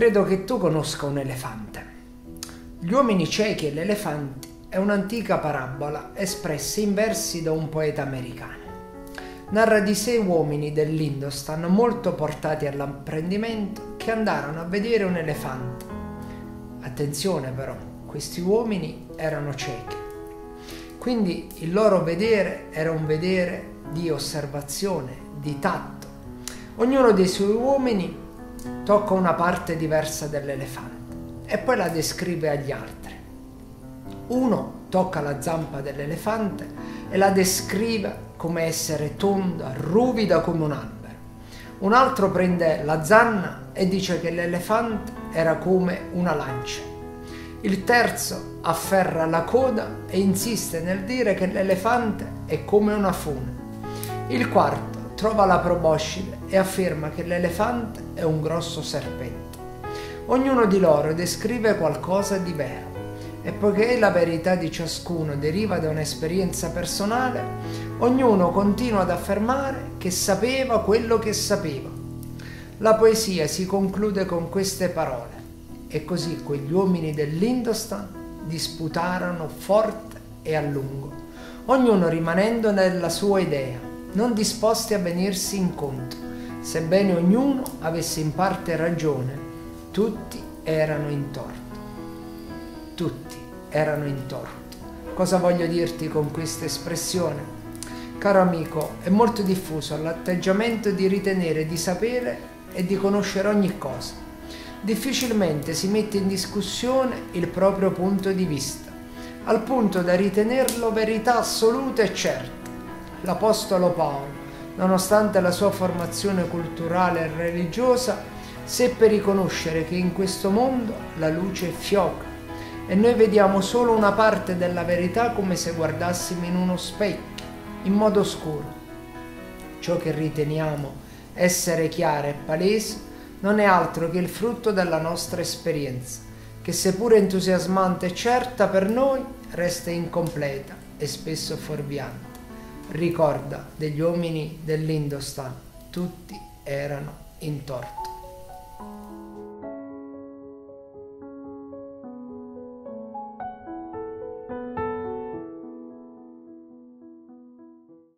Credo che tu conosca un elefante. Gli uomini ciechi e l'elefante è un'antica parabola espressa in versi da un poeta americano. Narra di 6 uomini dell'Indostan molto portati all'apprendimento che andarono a vedere un elefante. Attenzione però, questi uomini erano ciechi. Quindi il loro vedere era un vedere di osservazione, di tatto. Ognuno dei suoi uomini tocca una parte diversa dell'elefante e poi la descrive agli altri. Uno tocca la zampa dell'elefante e la descrive come essere tonda, ruvida come un albero. Un altro prende la zanna e dice che l'elefante era come una lancia. Il terzo afferra la coda e insiste nel dire che l'elefante è come una fune. Il quarto trova la proboscide e afferma che l'elefante è un grosso serpente. Ognuno di loro descrive qualcosa di vero. E poiché la verità di ciascuno deriva da un'esperienza personale, ognuno continua ad affermare che sapeva quello che sapeva. La poesia si conclude con queste parole: e così quegli uomini dell'Indostan disputarono forte e a lungo, ognuno rimanendo nella sua idea, non disposti a venirsi incontro, sebbene ognuno avesse in parte ragione, tutti erano in torto. Tutti erano in torto. Cosa voglio dirti con questa espressione? Caro amico, è molto diffuso l'atteggiamento di ritenere di sapere e di conoscere ogni cosa. Difficilmente si mette in discussione il proprio punto di vista, al punto da ritenerlo verità assoluta e certa. L'apostolo Paolo, nonostante la sua formazione culturale e religiosa, seppe riconoscere che in questo mondo la luce fioca, e noi vediamo solo una parte della verità come se guardassimo in uno specchio, in modo oscuro. Ciò che riteniamo essere chiaro e palese non è altro che il frutto della nostra esperienza, che seppur entusiasmante e certa per noi, resta incompleta e spesso fuorviante. Ricorda degli uomini dell'Indostan, tutti erano in torto.